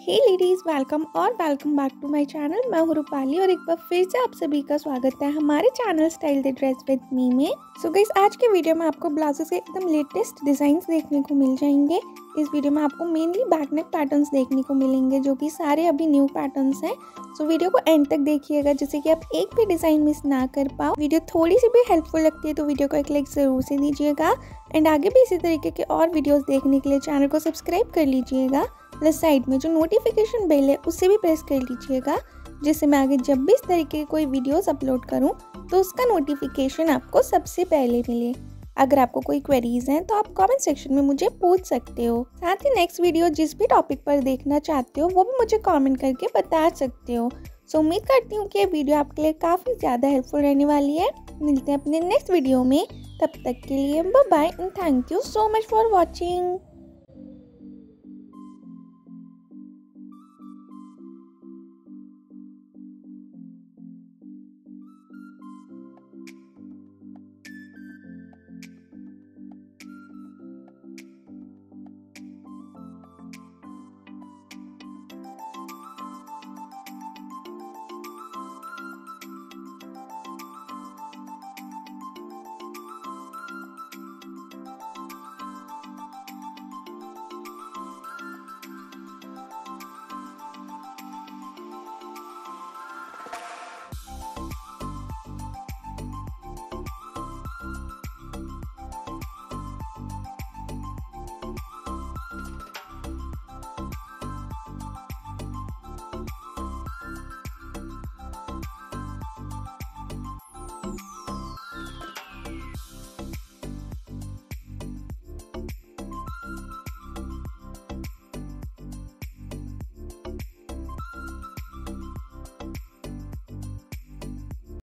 Hey ladies, welcome back to my channel. मैं हूँ रूपाली और एक बार फिर से आप सभी का स्वागत है हमारे channel style the dress with me में। सो गाइस, आज के वीडियो में आपको ब्लाउजेस के एकदम लेटेस्ट डिज़ाइंस देखने को मिल जाएंगे। इस वीडियो में आपको मेनली बैकनेक पैटर्न्स देखने को मिलेंगे जो कि सारे अभी न्यू पैटर्न्स हैं। सो वीडियो को एंड तक देखिएगा जिससे कि आप एक भी डिज़ाइन मिस ना कर पाओ। वीडियो थोड़ी सी भी हेल्पफुल लगती है तो वीडियो को एक लाइक ज़रूर से दीजिएगा एंड आगे भी इसी तरीके के और वीडियोस देखने के लिए चैनल को सब्सक्राइब कर लीजिएगा। प्लस साइड में जो नोटिफिकेशन बेल है उसे भी प्रेस कर लीजिएगा जिससे मैं आगे जब भी इस तरीके की कोई वीडियोस अपलोड करूं तो उसका नोटिफिकेशन आपको सबसे पहले मिले। अगर आपको कोई क्वेरीज हैं तो आप कमेंट सेक्शन में मुझे पूछ सकते हो। साथ ही नेक्स्ट वीडियो जिस भी टॉपिक पर देखना चाहते हो वो भी मुझे कमेंट करके बता सकते हो। सो उम्मीद करती हूँ कि ये वीडियो आपके लिए काफ़ी ज़्यादा हेल्पफुल रहने वाली है। मिलते हैं अपने नेक्स्ट वीडियो में, तब तक के लिए bye bye and thank you so much for watching.